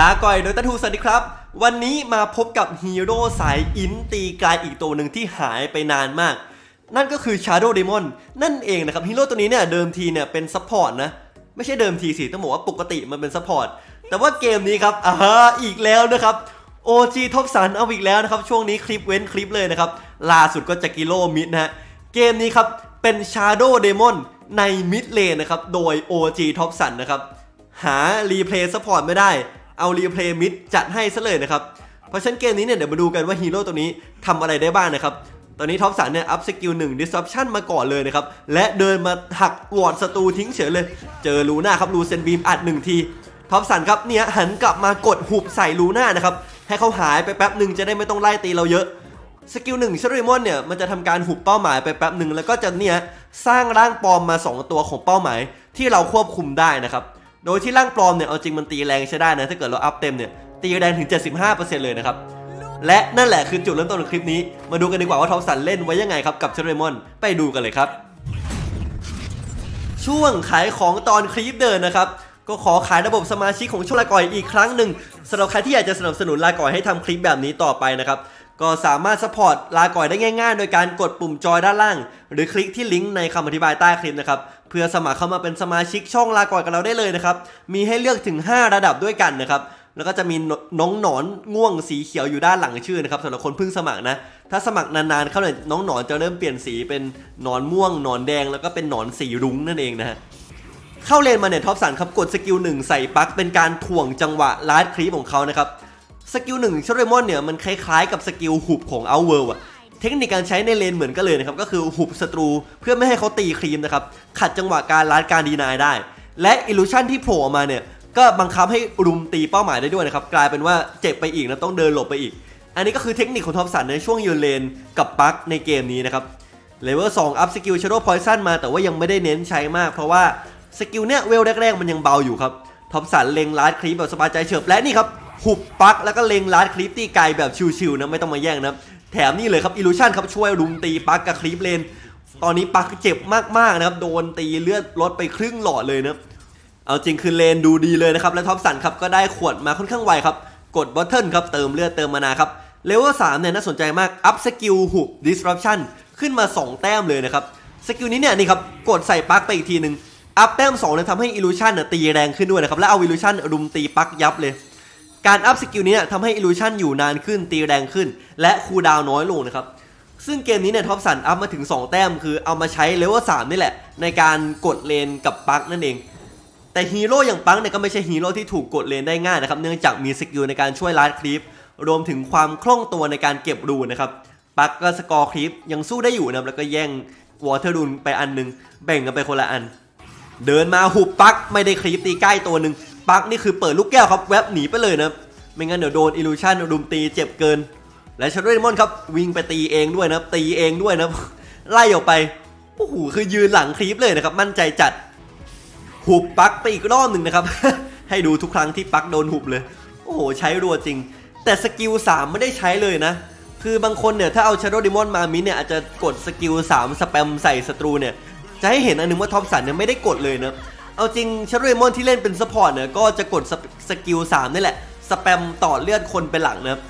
ลาก่อยโดยตะทูสวัสดีครับวันนี้มาพบกับฮีโร่สายอินตีกลายอีกตัวหนึ่งที่หายไปนานมากนั่นก็คือ Shadow Demon นั่นเองนะครับฮีโร่ตัวนี้เนี่ยเดิมทีเนี่ยเป็นซัพพอร์ตนะไม่ใช่เดิมทีสิต้องบอกว่าปกติมันเป็นซัพพอร์ตแต่ว่าเกมนี้ครับอีกแล้วนะครับ OG ท็อปสันเอาอีกแล้วนะครับช่วงนี้คลิปเว้นคลิปเลยนะครับล่าสุดก็จากกิโลมิดนะฮะเกมนี้ครับเป็น Shadow Demon ในมิดเลนนะครับโดย OG ท็อปสันนะครับหารีเพลย์ซัพพอร์ตไม่ได้เอารีเพลย์มิดจัดให้ซะเลยนะครับเพราะฉะนั้นเกมนี้เนี่ยเดี๋ยวมาดูกันว่าฮีโร่ตัวนี้ทำอะไรได้บ้างนะครับตอนนี้ท็อปสันเนี่ยอัพสกิล1 disruption มาก่อนเลยนะครับและเดินมาหักวอร์ดศัตรูทิ้งเฉยเลยเจอลูน่าครับลูเซนบีมอัด1ทีท็อปสันครับเนี่ยหันกลับมากดหุบใส่ลูน่านะครับให้เขาหายไปแป๊บหนึ่งจะได้ไม่ต้องไล่ตีเราเยอะสกิล1เชอริมอนเนี่ยมันจะทำการหุบเป้าหมายไปแป๊บหนึ่งแล้วก็จะเนี่ยสร้างร่างปลอมมา2ตัวของเป้าหมายที่เราควบคุมได้นะครับโดยที่ร่างปลอมเนี่ยเอาจริงมันตีแรงใช้ได้นะถ้าเกิดเราอัพเต็มเนี่ยตีแรงถึง 75% เลยนะครับและนั่นแหละคือจุดเริ่มต้นของคลิปนี้มาดูกันดีกว่าว่าท็อปสันเล่นไว้ยังไงครับกับShadow Demonไปดูกันเลยครับช่วงขายของตอนคลิปเดินนะครับก็ขอขายระบบสมาชิกของช่องลาก่อยอีกครั้งหนึ่งสำหรับใครที่อยากจะสนับสนุนลาก่อยให้ทำคลิปแบบนี้ต่อไปนะครับก็สามารถซัพพอร์ตลาก่อยได้ง่ายๆโดยการกดปุ่มจอยด้านล่างหรือคลิกที่ลิงก์ในคำอธิบายใต้คลิปนะครับเพื่อสมัครเข้ามาเป็นสมาชิกช่องลาก่อยกับเราได้เลยนะครับมีให้เลือกถึง5ระดับด้วยกันนะครับแล้วก็จะมีน้องหนอนง่วงสีเขียวอยู่ด้านหลังชื่อนะครับสำหรับคนเพิ่งสมัครนะถ้าสมัครนานๆเข้าเนี่ยน้องหนอนจะเริ่มเปลี่ยนสีเป็นหนอนม่วงหนอนแดงแล้วก็เป็นหนอนสีรุ้งนั่นเองนะฮะเข้าเลนมาเนี่ยท็อปสันครับกดสกิล1ใส่ปักเป็นการถ่วงจังหวะลาดคลิปของเขานะครับสกิล1Shadow Demonเนี่ยมันคล้ายๆกับสกิลหุบของ Outworld อะเทคนิคการใช้ในเลนเหมือนกันเลยนะครับก็คือหุบศัตรูเพื่อไม่ให้เขาตีครีมนะครับขัดจังหวะการล้านการดีนายได้และอิลูชั่นที่โผล่ออกมาเนี่ยก็บังคับให้รุมตีเป้าหมายได้ด้วยนะครับกลายเป็นว่าเจ็บไปอีกแล้วต้องเดินหลบไปอีกอันนี้ก็คือเทคนิคของท็อปสันในช่วงยืนเลนกับปักในเกมนี้นะครับเลเวล2อัพสกิล Shadow Poison มาแต่ว่ายังไม่ได้เน้นใช้มากเพราะว่าสกิลเนี่ยเวลแรกๆมันยังเบาอยู่ครับท็อปสันเล็งล้านครีมแบบสบายใจเฉิบและนี่ครับหุบปักแล้วก็เล็งลัดคลิปตีไกลแบบชิวๆนะไม่ต้องมาแย่งนะแถมนี่เลยครับอิลูชั่นครับช่วยรุมตีปักกับคลิปเลนตอนนี้ปักเจ็บมากๆนะครับโดนตีเลือดลดไปครึ่งหลอดเลยนะเอาจริงคือเลนดูดีเลยนะครับและท็อปสันครับก็ได้ขวดมาค่อนข้างไวครับกดบัตเทิลครับเติมเลือดเติมมานาครับเลเวล3เนี่ยน่าสนใจมากอัพสกิลหุบ disruption ขึ้นมา2แต้มเลยนะครับสกิลนี้เนี่ยนี่ครับกดใส่ปักไปอีกทีหนึ่งอัพแต้ม2เนี่ยทำให้อิลูชั่นตีแรงขึ้นด้วยนะครับและเอาอิลูชั่นรุมตีปักยับเลยการอัพสกิลนี้ทำให้อิลูชั่นอยู่นานขึ้นตีแรงขึ้นและคูลดาวน์น้อยลงนะครับซึ่งเกมนี้เนี่ยท็อปสันอัพมาถึง2แต้มคือเอามาใช้เลเวล3นี่แหละในการกดเลนกับปักนั่นเองแต่ฮีโร่อย่างปักเนี่ยก็ไม่ใช่ฮีโร่ที่ถูกกดเลนได้ง่ายนะครับเนื่องจากมีสกิลในการช่วยล้านคลิปรวมถึงความคล่องตัวในการเก็บรูนนะครับปักก็สกอร์คลิปยังสู้ได้อยู่นะครับแล้วก็แย่งวอเทอร์รูนไปอันนึงแบ่งกันไปคนละอันเดินมาหุบปักไม่ได้คลิปตีใกล้ตัวหนึ่งปักนี่คือเปิดลูกแก้วครับแวบหนีไปเลยนะไม่งั้นเดี๋ยวโดนอิลูชั่นรุมตีเจ็บเกินและShadow Demonครับวิ่งไปตีเองด้วยนะตีเองด้วยนะไล่ออกไปโอ้โหคือยืนหลังคลิปเลยนะครับมั่นใจจัดหุบปักไปอีกรอบหนึ่งนะครับ ให้ดูทุกครั้งที่ปักโดนหุบเลยโอ้โหใช้รัวจริงแต่สกิล3ไม่ได้ใช้เลยนะคือบางคนเนี่ยถ้าเอาShadow Demonมามิเนี่ยอาจจะกดสกิล3สแปมใส่ศัตรูเนี่ยจะให้เห็นอันนึงว่าท็อปสันเนี่ยไม่ได้กดเลยนะเอาจริงShadow Demonที่เล่นเป็นซัพพอร์ตเนี่ยก็จะกดสกิล3นี่แหละสแปมต่อเลือดคนไปหลังนะครับ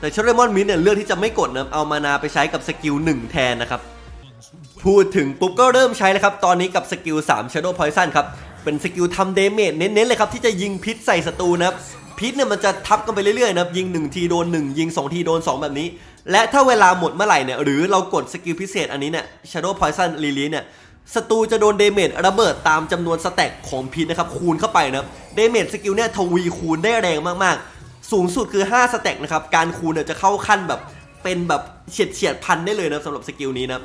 แต่Shadow Demonมิดเนี่ยเลือกที่จะไม่กดนะเอามานาไปใช้กับสกิล1แทนนะครับพูดถึงปุ๊บก็เริ่มใช้แล้วครับตอนนี้กับสกิล3 Shadow Poison ครับเป็นสกิลทำเดเมจเน้นๆเลยครับที่จะยิงพิษใส่ศัตรูนะครับพิษเนี่ยมันจะทับกันไปเรื่อยๆนะครับยิง1ทีโดน1ยิง2ทีโดน2แบบนี้และถ้าเวลาหมดเมื่อไหร่เนี่ยหรือเรากดสกิลพิเศษอันนี้เนี่ย Shadow Poison Release เนี่ยศัตรูจะโดนเดเมจระเบิดตามจำนวนสแต็กของพิษนะครับคูณเข้าไปนะครับเดเมจสกิลเนี่ยทวีคูณได้แรงมากๆสูงสุดคือ5สแต็กนะครับการคูณเนี่ยจะเข้าขั้นแบบเป็นแบบเฉียดพันได้เลยนะสำหรับสกิลนี้นะ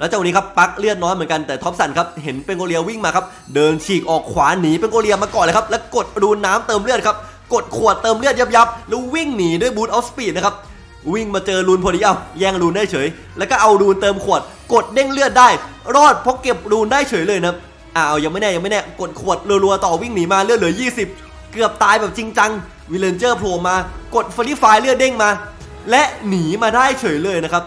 แล้วเจ้านี้ครับปักเลือดน้อยเหมือนกันแต่ท็อปสันครับเห็นเป็นโกเลียวิ่งมาครับเดินฉีกออกขวาหนีเป็นโกเลียมาก่อนเลยครับแล้วกดรูนน้ำเติมเลือดครับกดขวดเติมเลือดยับๆแล้ววิ่งหนีด้วยบูทออฟสปีดนะครับวิ่งมาเจอรูนพอดีเอาแย่งรูนได้เฉยแล้วก็เอารูนเติมขวดกดเด้งเลือดได้รอดเพราะเก็บรูนได้เฉยเลยนะเอายังไม่แน่กดขวดรัวๆต่อวิ่งหนีมาเลือดเหลือ20เกือบตายแบบจริงจังวิลเลนเจอร์โผล่มากดฟรีไฟเลือดเด้งมาและหนีมาได้เฉยเลยนะครับ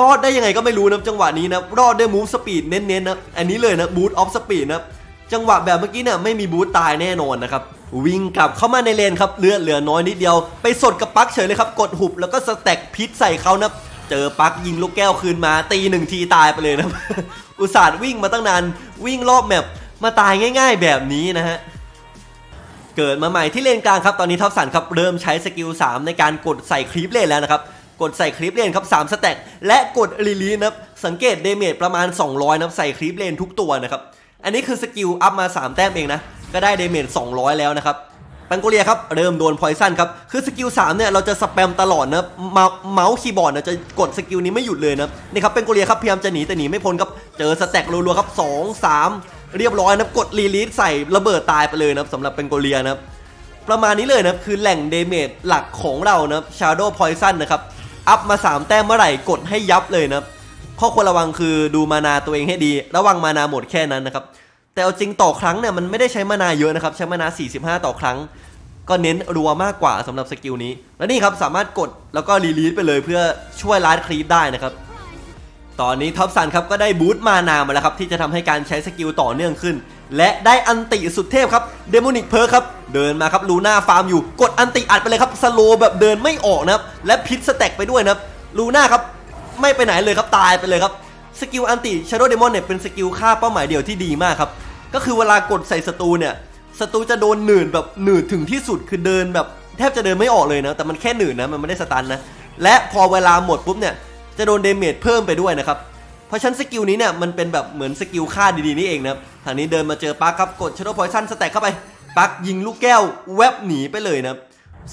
รอดได้ยังไงก็ไม่รู้นะจังหวะนี้นะรอดด้วยมูฟสปีดเน้นๆนะอันนี้เลยนะบูทออฟสปีดนะจังหวะแบบเมื่อกี้เนี่ยไม่มีบูทตายแน่นอนนะครับ วิ่งกลับเข้ามาในเลนครับเลือดเหลือน้อยนิดเดียวไปสดกับปักเฉยเลยครับกดหุบแล้วก็สแต็กพิษใส่เขานะเจอปักยิงลูกแก้วคืนมาตีหนึ่งทีตายไปเลยนะอุตส่าห์วิ่งมาตั้งนานวิ่งรอบแมปมาตายง่ายๆแบบนี้นะฮะเกิดมาใหม่ที่เลนกลางครับตอนนี้ท็อปสันครับเริ่มใช้สกิล3ในการกดใส่คลิปเลนแล้วนะครับกดใส่คลิปเลนครับ3สแต็กและกดรีลีนะครับสังเกตเดเมจประมาณ200นะใส่คลิปเลนทุกตัวนะครับอันนี้คือสกิลอัพมา3แต้มเองนะก็ได้เดเมจ200แล้วนะครับปังโกเลียครับเริ่มโดนพอยซันครับคือสกิล3เนี่ยเราจะสแปมตลอดนะเมาส์คีย์บอร์ดนะจะกดสกิลนี้ไม่หยุดเลยนะนี่ครับปังโกเลียครับพยายามจะหนีแต่หนีไม่พ้นครับเจอสแต็กรัวๆครับ2 3เรียบร้อยนะกดรีลีสใส่ระเบิดตายไปเลยนะสำหรับปังโกเลียนะประมาณนี้เลยนะคือแหล่งเดเมจหลักของเรานะ Shadow Poison นะครับอัพมา3แต้มเมื่อไหร่กดให้ยับเลยนะข้อควรระวังคือดูมานาตัวเองให้ดีระวังมานาหมดแค่นั้นนะครับแต่เอาจริงต่อครั้งเนี่ยมันไม่ได้ใช้มานาเยอะนะครับใช้มานา45ต่อครั้งก็เน้นรัวมากกว่าสำหรับสกิลนี้และนี่ครับสามารถกดแล้วก็รีลีสไปเลยเพื่อช่วยล้านครีปได้นะครับตอนนี้ท็อปสันครับก็ได้บูทมานามาแล้วครับที่จะทำให้การใช้สกิลต่อเนื่องขึ้นและได้อันติสุดเทพครับเดโมนิกเพิร์คครับเดินมาครับลูน่าฟาร์มอยู่กดอันติอัดไปเลยครับสโลแบบเดินไม่ออกนะครับและพิษสแต็กไปด้วยนะครับลูน่าครับไม่ไปไหนเลยครับตายไปเลยครับสกิลอันติ Shadow Demon เนี่ยเป็นสกิลฆ่าเป้าหมายเดียวที่ดีมากครับก็คือเวลากดใส่ศัตรูเนี่ยศัตรูจะโดนหนืดแบบหนืดถึงที่สุดคือเดินแบบแทบจะเดินไม่ออกเลยนะแต่มันแค่หนืดนะมันไม่ได้สตันนะและพอเวลาหมดปุ๊บเนี่ยจะโดนเดเมจเพิ่มไปด้วยนะครับเพราะฉะนั้นสกิลนี้เนี่ยมันเป็นแบบเหมือนสกิลฆ่าดีๆนี่เองนะทางนี้เดินมาเจอปักครับกด Shadow Poison สแต็กเข้าไปปักยิงลูกแก้วแวบหนีไปเลยนะ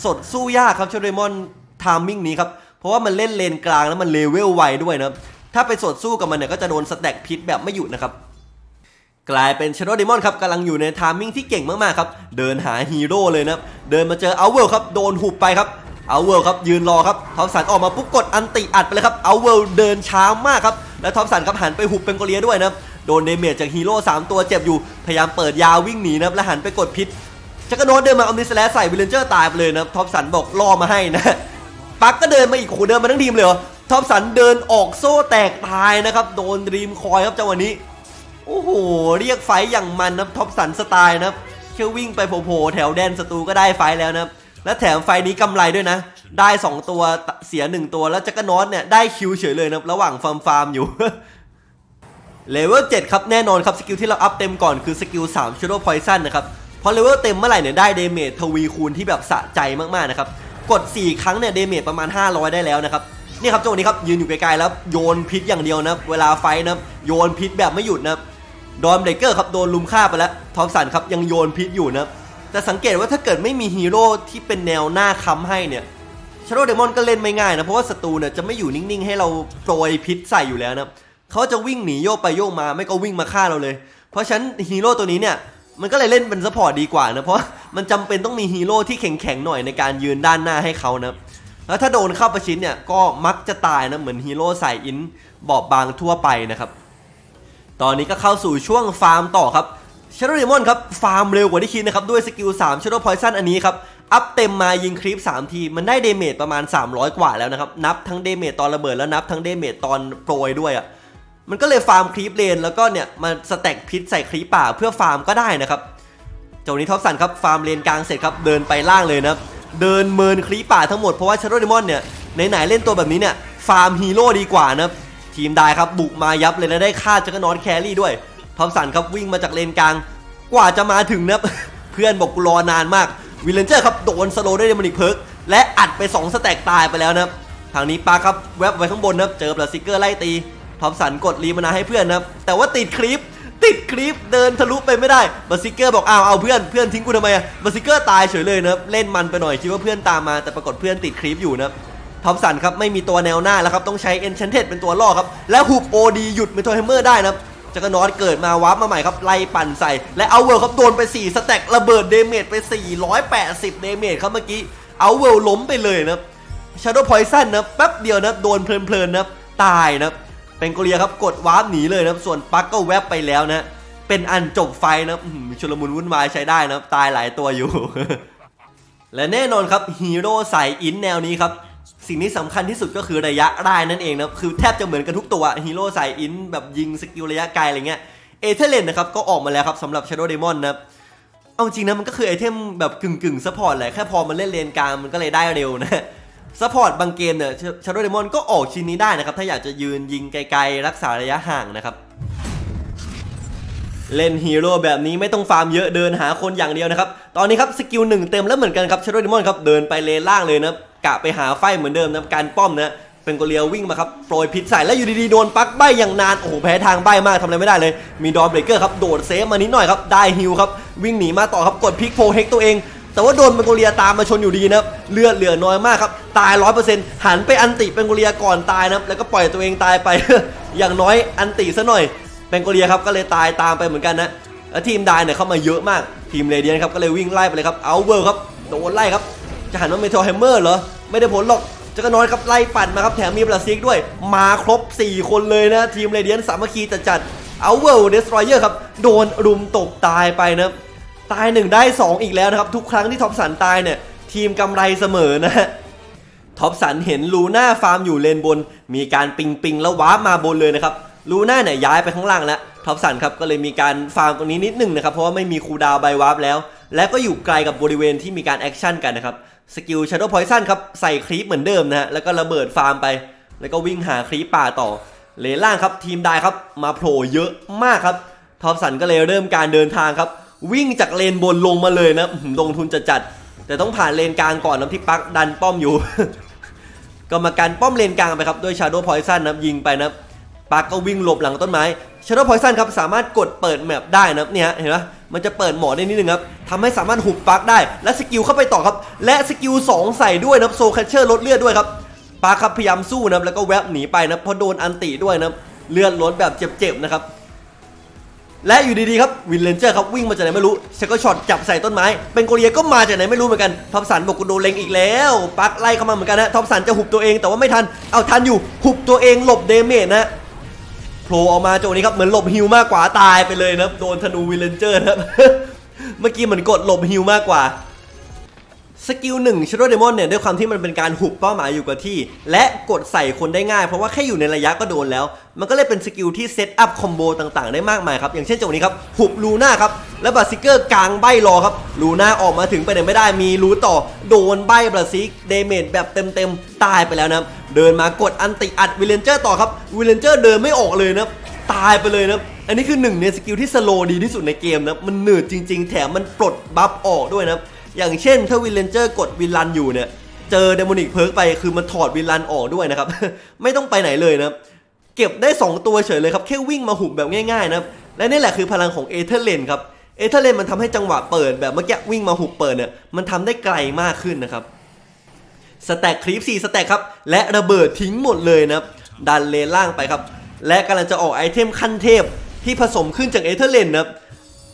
สดสู้ยากครับ Shadow Demon ไทมิ่งนี้ครับเพราะว่ามันเล่นเลนกลางแล้วมันเลเวลไวด้วยนะถ้าไปสดสู้กับมันเนี่ยก็จะโดนสแต็กพิษแบบไม่หยุดนะครับกลายเป็น Shadow Demon ครับกำลังอยู่ในไทมิ่งที่เก่งมากๆครับเดินหาฮีโร่เลยนะเดินมาเจอเอาเวลครับโดนหุบไปครับเอาเวลครับยืนรอครับท็อปสันออกมาปุ๊บกดอันติอัดไปเลยครับเอาเวลเดินช้ามากครับและท็อปสันครับหันไปหุบเป็นโกเลียด้วยนะโดนเดเมจจากฮีโร่3ตัวเจ็บอยู่พยายามเปิดยาวิ่งหนีนะและหันไปกดพิษจักรโนดเดินมาเอามิสแลสใส่วิลเลนเจอร์ตายไปเลยนะท็อปสันบอกล่อมาให้นะปักก็เดินมาอีกโหเดินมาทั้งทีมเลยเหรอท็อปสันเดินออกโซ่แตกตายนะครับโดนดรีมคอยครับจังหวะนี้โอ้โหเรียกไฟอย่างมันนะท็อปสันสไตล์นะเชื่อวิ่งไปโผล่แถวแดนศัตรูก็ได้ไฟแล้วนะและแถมไฟนี้กำไรด้วยนะได้2ตัวเสีย1ตัวแล้วจักรน็อตเนี่ยได้คิวเฉยเลยนะระหว่างฟาร์มอยู่เลเวล7ครับแน่นอนครับสกิลที่เราอัพเต็มก่อนคือสกิล3 Shadow Poison นะครับพอเลเวลเต็มเมื่อไหร่เนี่ยได้เดเมจทวีคูณที่แบบสะใจมากๆนะครับกด4ครั้งเนี่ยเดเมจประมาณ500ได้แล้วนะครับนี่ครับจังหวะนี้ครับยืนอยู่ไกลๆแล้วโยนพิษอย่างเดียวนะเวลาไฟนะโยนพิษแบบไม่หยุดนะดอมเบรกเกอร์ครับโดนลุมฆ่าไปแล้วทอมสันครับยังโยนพิษอยู่นะแต่สังเกตว่าถ้าเกิดไม่มีฮีโร่ที่เป็นแนวหน้าค้ำให้เนี่ยShadow Demonก็เล่นไม่ง่ายนะเพราะว่าศัตรูเนี่ยจะไม่อยู่นิ่งๆให้เราโปรยพิษใส่อยู่แล้วนะเขาจะวิ่งหนีโยกไปโยกมาไม่ก็วิ่งมาฆ่าเราเลยเพราะฉะนั้นฮีโร่ตัวนี้เนี่ยมันก็เลยเล่นเป็นซัพพอร์ตดีกว่านะเพราะมันจำเป็นต้องมีฮีโร่ที่แข็งๆหน่อยในการยืนด้านหน้าให้เขานะแล้วถ้าโดนเข้าประชิดเนี่ยก็มักจะตายนะเหมือนฮีโร่สายอินบอบบางทั่วไปนะครับตอนนี้ก็เข้าสู่ช่วงฟาร์มต่อครับShadow Demon ครับฟาร์มเร็วกว่าที่คิดนะครับด้วยสกิล3 Shadow Poison อันนี้ครับอัพเต็มมายิงคลิป3ทีมันได้เดเมจประมาณ300กว่าแล้วนะครับนับทั้งเดเมจตอนระเบิดแล้วนับทั้งเดเมจตอนโปรยด้วยอ่ะมันก็เลยฟาร์มคลิปเลนแล้วก็เนี่ยมาสแต็กพิษใส่คลิปป่าเพื่อฟาร์มก็ได้นะครับเจ้านี้ท็อปสันครับฟาร์มเลนกลางเสร็จครับเดินไปล่างเลยนะเดินเมินคลิปป่าทั้งหมดเพราะว่า Shadow Demon เนี่ยไหนๆเล่นตัวแบบนี้เนี่ยฟาร์มฮีโร่ดีกว่านะทีมได้ครับบุกมายับเลยและได้ฆ่าจักรนอนแครี่ด้วยท็อปสันครับวิ่งมาจากเลนกลางกว่าจะมาถึงนะ เพื่อนบอกรอนานมากวิลเลนเจอร์ครับโดนสโลด้วยเดมอนิกเพิร์กและอัดไป2สแต็กตายไปแล้วนะทางนี้ปาครับแวบไว้ข้างบนนะเจอปลาซิกเกอร์ไล่ตีท็อปสันกดรีมานาให้เพื่อนนะแต่ว่าติดคลิปเดินทะลุไปไม่ได้บาซิกเกอร์บอกเอาเพื่อนทิ้งกูทำไมอะบาซิกเกอร์ตายเฉยเลยนะเล่นมันไปหน่อยคิดว่าเพื่อนตามมาแต่ปรากฏเพื่อนติดคลิปอยู่นะท็อปสันครับไม่มีตัวแนวหน้าแล้วครับต้องใช้เอนชันเทดเป็นตัวล่อครับและหุบ OD หยุดเมทัลแฮมเมอร์ได้นะจักรนอตเกิดมาวับมาใหม่ครับไล่ปั่นใส่และเอาเวลครับโดนไป4สแต็กระเบิดเดเมจไป480เดเมจครับเมื่อกี้เอาเวลล้มไปเลยนะ Shadow Poison นะแป๊บเดียวนะโดนเพลินนะตายนะเป็นโกเลียครับกดวาร์ปหนีเลยนะส่วนปักก็แวบไปแล้วนะเป็นอันจบไฟนะชุลมุนวุ่นวายใช้ได้นะตายหลายตัวอยู่ และแน่นอนครับฮีโร่สายอินแนวนี้ครับสิ่งนี้สำคัญที่สุดก็คือระยะได้นั่นเองนะคือแทบจะเหมือนกันทุกตัวฮีโร่สายอินแบบยิงสกิลระยะไกลอะไรเงี้ยเอเธเลนนะครับก็ออกมาแล้วครับสำหรับ Shadow Demon นะ เอาจริงนะมันก็คือไอเทมแบบกึ่งซัพพอร์ตแหละแค่พอมันเล่นเลนกลางมันก็เลยได้เร็วนะซัพพอร์ตบางเกมเนี่ย Shadow Demon ก็ออกชิ้นนี้ได้นะครับถ้าอยากจะยืนยิงไกลๆรักษาระยะห่างนะครับเล่นฮีโร่แบบนี้ไม่ต้องฟาร์มเยอะเดินหาคนอย่างเดียวนะครับตอนนี้ครับสกิล1เต็มแล้วเหมือนกันครับ Shadow Demon ครับเดินไปเลนล่างเลยนะกะไปหาไฟเหมือนเดิมนะการป้อมนะเป็นกอเลียวิ่งมาครับโปรยพิษใส่แล้วอยู่ดีๆโดนปักใบอย่างนานโอ้โหแพ้ทางใบมากทำอะไรไม่ได้เลยมีดอมเบรกเกอร์ครับโดดเซฟมานิดหน่อยครับได้ฮิลครับวิ่งหนีมาต่อครับกดพิกโพเฮกตัวเองแต่ว่าโดนเป็นกอเลียตามมาชนอยู่ดีนะครับเลือดเหลือน้อยมากครับตาย 100% หันไปอันติเป็นกอเลียก่อนตายนะครับแล้วก็ปล่อยตัวเองตายไป อย่างน้อยอันติซะหน่อยเป็นกอเลียครับก็เลยตายตามไปเหมือนกันนะแล้วทีมดายเนี่ยเข้ามาเยอะมากทีมเรเดียนครับก็เลยวิ่งไล่ไปเลยครับเอาเวิร์ครับโดนไล่ครับจะหันว่าเมทัลแฮมเมอร์เหรอไม่ได้ผลหรอกจะก็น้อยครับไล่ปั่นมาครับแถมมีบลัสซิกด้วยมาครบ4คนเลยนะทีมเรเดียนสามัคคีจัดเอาเวิร์ดเดสทรอยเยอร์ครับโดนรุมตบตายไปนะตาย1ได้2อีกแล้วนะครับทุกครั้งที่ท็อปสันตายเนี่ยทีมกำไรเสมอนะท็อปสันเห็นลูน่าฟาร์มอยู่เลนบนมีการปิงแล้ววาร์ปมาบนเลยนะครับลูน่าเนี่ยย้ายไปข้างล่างแล้วท็อปสันครับก็เลยมีการฟาร์มตรงนี้นิดหนึ่งนะครับเพราะว่าไม่มีคูลดาวน์ใบวาร์ปแล้วและก็อยู่ไกลกับบริเวณที่มีการแอคชั่นกันนะครับสกิล Shadow Poison ครับใส่ครีปเหมือนเดิมนะฮะแล้วก็ระเบิดฟาร์มไปแล้วก็วิ่งหาครีปป่าต่อเลนล่างครับทีมดายครับมาโผล่เยอะมากครับท็อปสันก็เลยเริ่มการเดินทางครับวิ่งจากเลนบนลงมาเลยนะลงทุนจัดแต่ต้องผ่านเลนกลางก่อนนะที่ปักดันป้อมอยู่ ก็มาการป้อมเลนกลางไปครับด้วย Shadow Poison นะยิงไปนะปักก็วิ่งหลบหลังต้นไม้ Shadow Poison ครับสามารถกดเปิดแมปได้นะเนี่ยเห็นไหมมันจะเปิดหมอได้นิดนึงครับทำให้สามารถหุบปักได้และสกิลเข้าไปต่อครับและสกิล2ใส่ด้วยนะโซลแคชเชอร์ลดเลือดด้วยครับปักครับพยายามสู้นะแล้วก็แวบหนีไปนะเพราะโดนอันติด้วยนะเลือดล้นแบบเจ็บๆนะครับและอยู่ดีๆครับวินเลนเจอร์ครับวิ่งมาจากไหนไม่รู้ชักก็ช็อตจับใส่ต้นไม้เป็นกอเลียก็มาจากไหนไม่รู้เหมือนกันท็อปสันบอกกูโดนเล็งอีกแล้วปักไล่เข้ามาเหมือนกันนะท็อปสันจะหุบตัวเองแต่ว่าไม่ทันเอาทันอยู่หุบตัวเองหลบเดเมจนะโผล่ออกมาโจนี้ครับเหมือนหลบฮิลมากกว่าตายไปเลยนะโดนธนูวินเลนเจอร์นะเมื่อกี้เหมือนกดหลบฮิลมากกว่าสกิล1 Shadow Demon เนี่ยด้วยความที่มันเป็นการหุบเป้าหมายอยู่กับที่และกดใส่คนได้ง่ายเพราะว่าแค่อยู่ในระยะก็โดนแล้วมันก็เลยเป็นสกิลที่เซตอัพคอมโบต่างๆได้มากมายครับอย่างเช่นจังหวะนี้ครับหุบลูน่าครับและบลัสซิกเกอร์กลางใบรอครับลูน่าออกมาถึงไปไหนไม่ได้มีรูต่อโดนใบบลัสซิกเดเมจแบบเต็มตายไปแล้วนะเดินมากดอันติอัดวิลเลนเจอร์ต่อครับวิลเลนเจอร์เดินไม่ออกเลยนะตายไปเลยนะอันนี้คือ1ในสกิลที่สโลว์ดีที่สุดในเกมนะมันหนืดจริงๆแถมมันปลดบัฟออกด้วยนะอย่างเช่นถ้าวินเลนเจอร์กดวินลันอยู่เนี่ยเจอเดโมนิกเพิร์กไปคือมันถอดวินลันออกด้วยนะครับ ไม่ต้องไปไหนเลยนะเก็บได้2ตัวเฉยเลยครับแค่วิ่งมาหุบแบบง่ายๆนะและนี่แหละคือพลังของเอเธอร์เลนครับเอเธอร์เลนมันทำให้จังหวะเปิดแบบเมื่อกี้วิ่งมาหุบเปิดเนี่ยมันทำได้ไกลมากขึ้นนะครับสแต็กครีป4สแต็กครับและระเบิดทิ้งหมดเลยนะดันเลนล่างไปครับและกำลังจะออกไอเทมขั้นเทพที่ผสมขึ้นจากเอเธอร์เลนนะ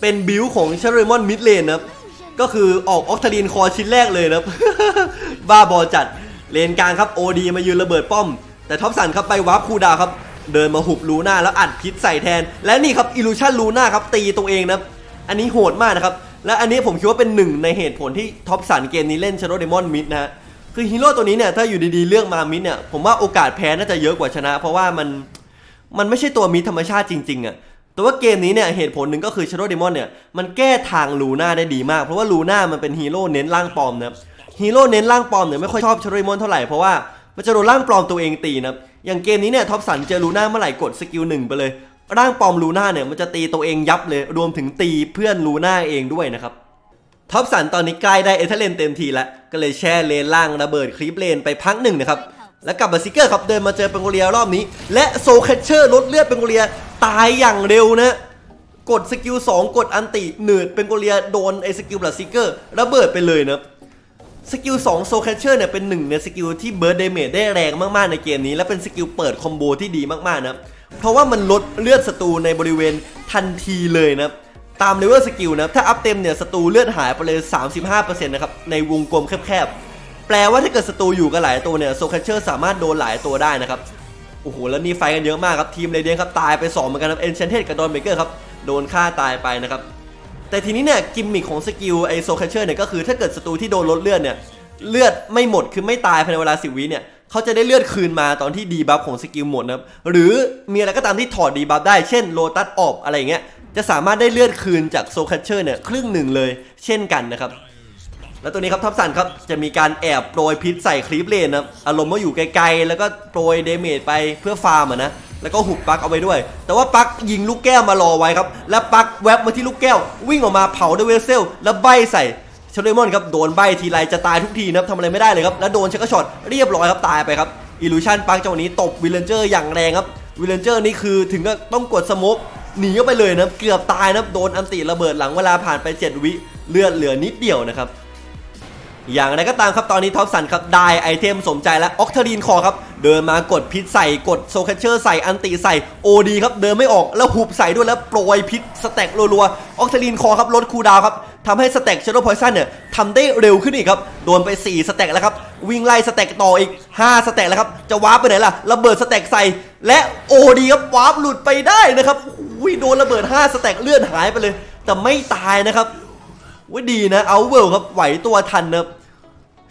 เป็นบิลของชาร์เรมอนมิดเลนนะก็คือออกออกทารีนคอชิ้นแรกเลยนะบ้าบอจัดเลนกลางครับ OD มายืนระเบิดป้อมแต่ท็อปสันครับไปวาร์ปคูดาครับเดินมาหุบลูน่าแล้วอัดพิษใส่แทนและนี่ครับอิลูชันลูน่าครับตีตัวเองนะอันนี้โหดมากนะครับและอันนี้ผมคิดว่าเป็นหนึ่งในเหตุผลที่ท็อปสันเกมนี้เล่น Shadow Demon มิดนะคือฮีโร่ตัวนี้เนี่ยถ้าอยู่ดีๆเลือกมามิดเนี่ยผมว่าโอกาสแพ้น่าจะเยอะกว่าชนะเพราะว่ามันไม่ใช่ตัวมิดธรรมชาติจริงๆอะแต่ว่าเกมนี้เนี่ยเหตุผลหนึ่งก็คือ Shadow Demon เนี่ยมันแก้ทางลูน่าได้ดีมากเพราะว่าลูน่ามันเป็นฮีโร่เน้นร่างปลอมนะฮีโร่เน้นร่างปลอมเนี่ยไม่ค่อยชอบ Shadow Demon เท่าไหร่เพราะว่ามันจะโดนร่างปลอมตัวเองตีนะอย่างเกมนี้เนี่ยท็อปสันเจอลูน่าเมื่อไหร่กดสกิล1ไปเลยร่างปลอมลูน่าเนี่ยมันจะตีตัวเองยับเลยรวมถึงตีเพื่อนลูน่าเองด้วยนะครับท็อปสันตอนนี้ใกล้ได้เอเธอร์เลนเต็มทีแล้วก็เลยแช่เลนล่างระเบิดคลิปเลนไปพักหนึ่งนะครับแล้วกับบัสซิเกอร์ครับเดินมาเจอเปงโกเลียรอบนี้และโซลแคชเชอร์ลดเลือดเปงโกเลียตายอย่างเร็วนะกดสกิล2กดอันติหนืดเปงโกเลียโดนไอสกิลบัสซิเกอร์ระเบิดไปเลยนะสกิล2โซลแคชเชอร์เนี่ยเป็น1ในสกิลที่เบิร์ดเดเมจได้แรงมากๆในเกมนี้และเป็นสกิลเปิดคอมโบที่ดีมากๆนะเพราะว่ามันลดเลือดศัตรูในบริเวณทันทีเลยนะตามเลเวลสกิลนะถ้าอัพเต็มเนี่ยศัตรูเลือดหายไปเลย 35% นะครับในวงกลมแคบแปลว่าถ้าเกิดศัตรูอยู่กันหลายตัวเนี่ยโซลแคชเชอร์สามารถโดนหลายตัวได้นะครับโอ้โหแล้วนี่ไฟกันเยอะมากครับทีมเรเดียนครับตายไป2เหมือนกันครับเอนเชนเทดกับดอนเบเกอร์ครับโดนฆ่าตายไปนะครับแต่ทีนี้เนี่ยกิมมิคของสกิลไอโซลแคชเชอร์เนี่ยก็คือถ้าเกิดศัตรูที่โดนลดเลือดเนี่ยเลือดไม่หมดคือไม่ตายภายในเวลา10 วิเนี่ยเขาจะได้เลือดคืนมาตอนที่ดีบัฟของสกิลหมดนะครับหรือมีอะไรก็ตามที่ถอดดีบัฟได้เช่นโลตัสออบอะไรอย่างเงี้ย จะสามารถได้เลือดคืนจากโซคัชเชอร์เนี่ยครึ่งหนึ่งเลยเช่นกันนะครับแล้วตัวนี้ครับท็อปสันครับจะมีการแอบโปรยพิษใส่คลิปเลนนะอารมณ์ว่าอยู่ไกลๆแล้วก็โปรยเดเมจไปเพื่อฟาร์มนะแล้วก็หุบปักเอาไว้ด้วยแต่ว่าปักยิงลูกแก้วมารอไว้ครับแล้วปักแวบมาที่ลูกแก้ววิ่งออกมาเผาด้วยเวสเซลแล้วใบใส่ชาโดว์เดมอนครับโดนใบทีไรจะตายทุกทีนะทำอะไรไม่ได้เลยครับแล้วโดนชักช็อตเรียบร้อยครับตายไปครับอิลูชันปักเจ้านี้ตบวิลเลนเจอร์อย่างแรงครับวิลเลนเจอร์นี่คือถึงก็ต้องกดสโมกหนีเข้าไปเลยนะเกือบตายนะโดนอันติระเบิดหลังเวลาผ่านไป7วิเลือดเหลือนิดเดียวนะครับอย่างไรก็ตามครับตอนนี้ท็อปสันครับได้ไอเทมสมใจแล้วออกเทอรีนคอครับเดินมากดพิษใส่กดโซคัชเชอร์ใส่อันติใส่ OD ครับเดินไม่ออกแล้วหุบใส่ด้วยแล้วโปรยพิษสแต็กรัวๆออกเทอรีนคอครับลดคูลดาวน์ครับทำให้สแต็ก Shadow Poison เนี่ยทำได้เร็วขึ้นอีกครับโดนไป4สแต็กแล้วครับวิ่งไล่สแต็กต่ออีก5สแต็กแล้วครับจะวาร์ปไปไหนล่ะระเบิดสแต็กใส่และ OD ครับวาร์ปหลุดไปได้นะครับอุ้ยโดนระเบิด5สแต็กเลือดหายไปเลยแต่ไม่ตายนะครับว่าดีนะเอาเวลครับไหวตัวทันนะ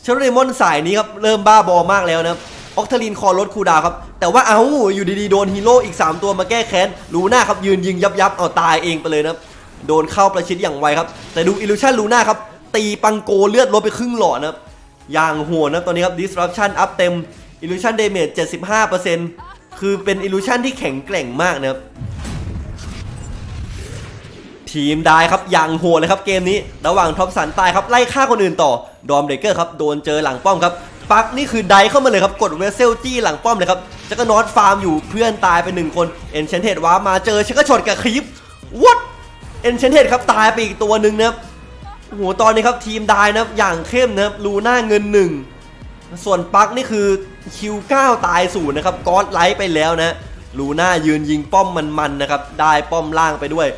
ชาโดว์เดมอนสายนี้ครับเริ่มบ้าบอมากแล้วนะออกเทอรีนคอลดคูลดาวน์ครับแต่ว่าเอาอยู่ดีๆโดนฮีโร่อีก3ตัวมาแก้แค้นลูน่าครับยืนยิงยับๆเอาตายเองไปเลยนะโดนเข้าประชิดอย่างไวครับแต่ดูอิลูชันลูน่าครับตีปังโกเลือดลดไปครึ่งหลอดนะอย่างหัวนะตอนนี้ครับ disruption อัพเต็มอิลูชันเดเมจ 75% คือเป็นอิลูชันที่แข็งแกร่งมากนะทีมได้ครับอย่างโหดเลยครับเกมนี้ระหว่างท็อปสันตายครับไล่ฆ่าคนอื่นต่อดอมเบรกเกอร์ครับโดนเจอหลังป้อมครับปักนี่คือไดเข้ามาเลยครับกดเวสเซลจี้หลังป้อมเลยครับจักรนอตฟาร์มอยู่เพื่อนตายไป1คนเอ็นเชนเทดว้ามาเจอชักช็อตกับคลิปวัดเอ็นเชนเทดครับตายไปอีกตัวหนึ่งนะโหตอนนี้ครับทีมได้นะอย่างเข้มนะลูน่าเงิน1ส่วนปักนี่คือคิว9ตาย0นะครับกอดไลท์ไปแล้วนะลูน่ายืนยิงป้อมมันนะครับได้ป้อมล่างไปด้วย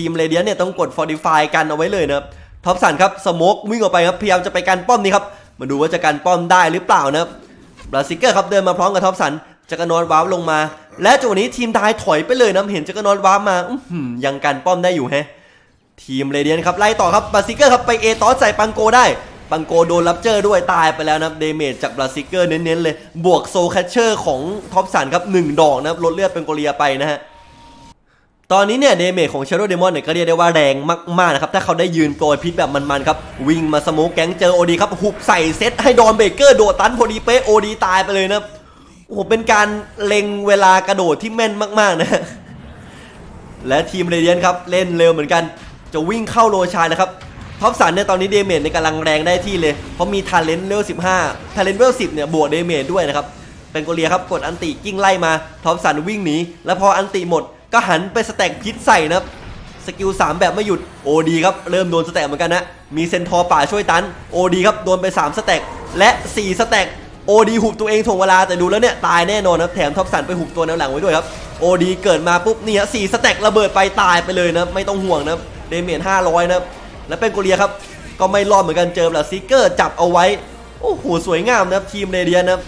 ทีมเรเดียนเนี่ยต้องกด Fortify กันเอาไว้เลยนะครับท็อปสันครับสโมกวิ่งออกไปครับพยายามจะไปกันป้อมนี้ครับมาดูว่าจะกันป้อมได้หรือเปล่านะครับบราซิเกอร์ครับเดินมาพร้อมกับท็อปสันจักรนอตวาร์ปลงมาและจังหวะนี้ทีมไทยถอยไปเลยนะเห็นจักรนอตวาร์ปมายังกันป้อมได้อยู่แฮะทีมเรเดียนครับไล่ต่อครับบราซิเกอร์ครับไปเอตอสใส่ปังโกได้ปังโกโดนลับเจอร์ด้วยตายไปแล้วนะเดเมจจากบราซิเกอร์เน้นๆเลยบวกโซคัชเชอร์ของท็อปสันครับ1ดอกนะครับลดเลือดเป็นโกเลียไปนะฮะตอนนี้เนี่ยเดเมจของ Shadow Demon เนี่ยก็เรียกได้ว่าแรงมากๆนะครับถ้าเขาได้ยืนโปรยพิษแบบมันๆครับวิ่งมาสโมกแก๊งเจอ OD ครับหุบใส่เซตให้ดอนเบเกอร์โดดตันพอดีเป๊ะ OD ตายไปเลยนะโอ้โหเป็นการเล็งเวลากระโดดที่แม่นมากๆนะและทีมเรเดียนครับเล่นเร็วเหมือนกันจะวิ่งเข้าโลชายนะครับท็อปสันเนี่ยตอนนี้เดเมจในกำลังแรงได้ที่เลยเพราะมีทาเลนต์เลเวล15ทาเลนต์เลเวล10เนี่ยบวกเดเมจด้วยนะครับเป็นโกเลียครับกดอันติกิ้งไล่มาท็อปสันวิ่งหนีแล้วพออันติหมดก็หันไปสแต็กพิษใส่นะสกิล3แบบไม่หยุด OD ครับเริ่มโดนสแต็กเหมือนกันนะมีเซนทอป่าช่วยตัน OD ครับโดนไป3สแต็กและ4สแต็ก OD หุบตัวเองถ่วงเวลาแต่ดูแล้วเนี่ยตายแน่นอนนะแถมท็อปสันไปหุบตัวแนวหลังไว้ด้วยครับ OD เกิดมาปุ๊บเนี่ย4สแต็กระเบิดไปตายไปเลยนะไม่ต้องห่วงนะเดเมจ500นะและเป็นโกเลียครับก็ไม่รอดเหมือนกันเจอแบบซิกเกอร์จับเอาไว้โอ้โหสวยงามนะทีมเรเดียนนะ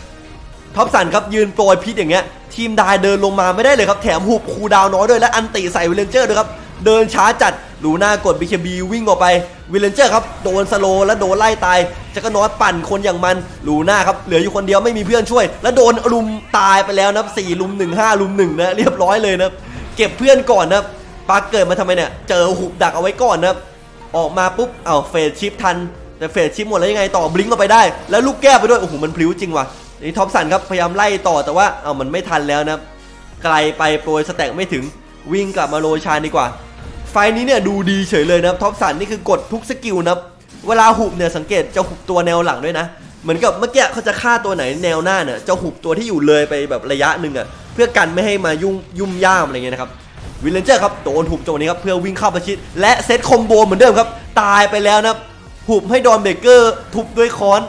ท็อปสันครับยืนโปรยพิษอย่างเงี้ยทีมดายเดินลงมาไม่ได้เลยครับแถมหุบคูดาวน้อยด้วยและอันติใส่วิลเลนเจอร์ด้วยครับเดินช้าจัดลูน่ากด BKB วิ่งออกไปวิลเลนเจอร์ครับโดนสโลและโดนไล่ตายจักรนอตปั่นคนอย่างมันลูน่าครับเหลืออยู่คนเดียวไม่มีเพื่อนช่วยและโดนลุมตายไปแล้วนะ4ลุม1 5ลุม1นะเรียบร้อยเลยนะเก็บเพื่อนก่อนนะปาเกิดมาทำไมเนี่ยเจอหุบดักเอาไว้ก่อนนะออกมาปุ๊บเอาเฟดชิปทันแต่เฟดชิปหมดแล้วยังไงต่อบลิงก์เข้าไปได้แล้วลูกแก้วไปด้วยโอ้โหมันพลิ้วจริงว่ะนี่ท็อปสันครับพยายามไล่ต่อแต่ว่าเอามันไม่ทันแล้วนะไกลไปโปรยสแต็กไม่ถึงวิ่งกลับมาโลชานดีกว่าไฟนี้เนี่ยดูดีเฉยเลยนะท็อปสันนี่คือกดทุกสกิลนะเวลาหุบเนี่ยสังเกตจะหุบตัวแนวหลังด้วยนะเหมือนกับเมื่อกี้เขาจะฆ่าตัวไหนแนวหน้าเนี่ยจะหุบตัวที่อยู่เลยไปแบบระยะหนึ่งอ่ะเพื่อกันไม่ให้มายุ่มย่ามอะไรเงี้ยนะครับวิลเลนเจอร์ครับโดนหุบจังหวะนี้ครับเพื่อวิ่งเข้าประชิดและเซตคอมโบเหมือนเดิมครับตายไปแล้วนะหุบให้ดอนเบเกอร์ทุบด้วยค้อน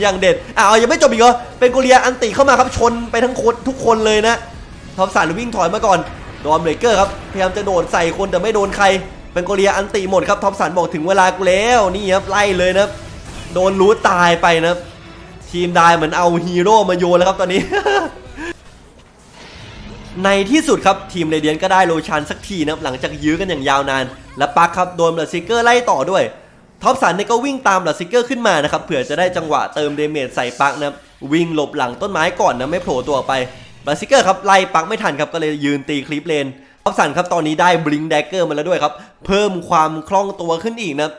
อย่างเด็ดเอายังไม่จบอีกเหรอเป็นโกเลียอันติเข้ามาครับชนไปทั้งคนทุกคนเลยนะท็อปสันวิ่งถอยมาก่อนดอนเบเกอร์ครับพยายามจะโดดใส่คนแต่ไม่โดนใครเป็นโกเลียอันติหมดครับท็อปสันบอกถึงเวลากูแล้วนี่ครับไล่เลยนะโดนรูทตายไปนะทีมดายเหมือนเอาฮีโร่มาโยนแล้วครับตอนนี้ ในที่สุดครับทีมเรเดียนก็ได้โลชันสักทีนะหลังจากยื้อกันอย่างยาวนานและปักครับโดนบลัดซิกเกอร์ไล่ต่อด้วยท็อปสันเนี่ยก็วิ่งตามบลัดซิกเกอร์ขึ้นมานะครับเผื่อจะได้จังหวะเติมเดเมจใส่ปักนะวิ่งหลบหลังต้นไม้ก่อนนะไม่โผล่ตัวออกไปบลัดซิกเกอร์ครับไล่ปักไม่ทันครับก็เลยยืนตีคลิปเลน อัพสันครับตอนนี้ได้บลิงแดกเกอร์มาแล้วด้วยครับเพิ่มความคล่องตัวขึ้นอีกนะ